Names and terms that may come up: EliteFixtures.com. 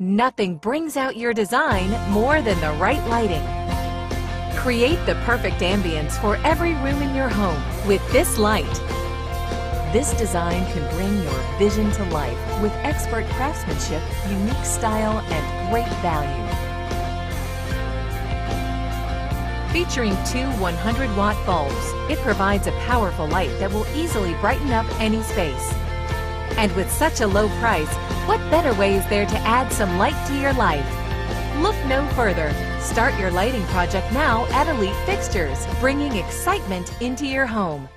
Nothing brings out your design more than the right lighting. Create the perfect ambience for every room in your home with this light. This design can bring your vision to life with expert craftsmanship, unique style, and great value. Featuring two 100-watt bulbs, it provides a powerful light that will easily brighten up any space. And with such a low price, what better way is there to add some light to your life? Look no further. Start your lighting project now at Elite Fixtures, bringing excitement into your home.